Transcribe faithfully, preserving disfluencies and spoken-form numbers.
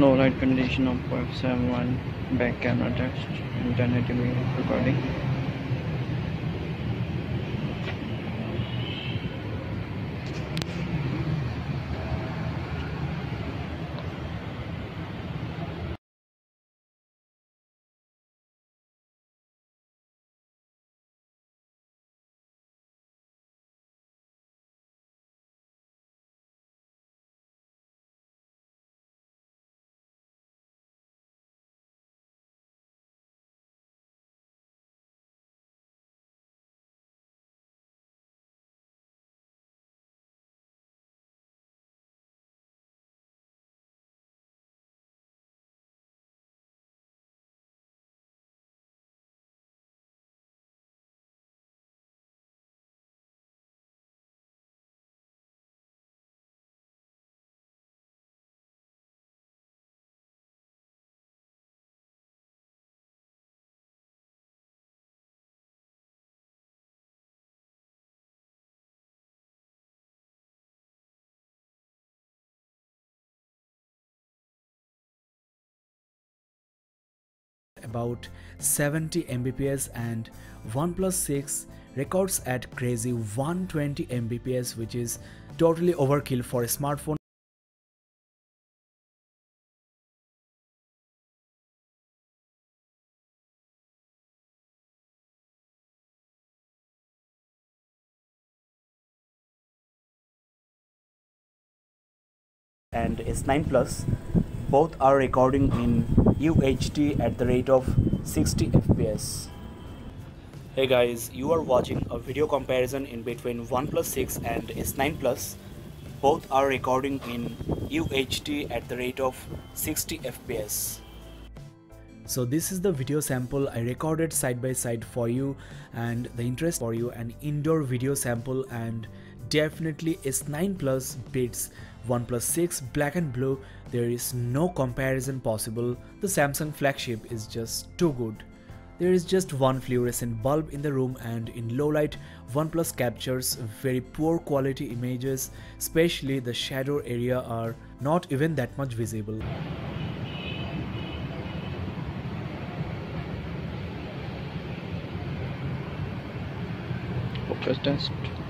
no light condition of F seven one, back camera text, internet recording. About seventy megabits per second and OnePlus six records at crazy one hundred twenty megabits per second, which is totally overkill for a smartphone. And S nine Plus both are recording in U H D at the rate of sixty F P S. Hey guys, you are watching a video comparison in between OnePlus six and S nine Plus. Both are recording in U H D at the rate of sixty F P S. So this is the video sample I recorded side by side for you, and the interest for you an indoor video sample, and definitely S nine Plus beats OnePlus six black and blue. There is no comparison possible. The Samsung flagship is just too good. There is just one fluorescent bulb in the room, and in low light OnePlus captures very poor quality images, especially the shadow area are not even that much visible. Focus test.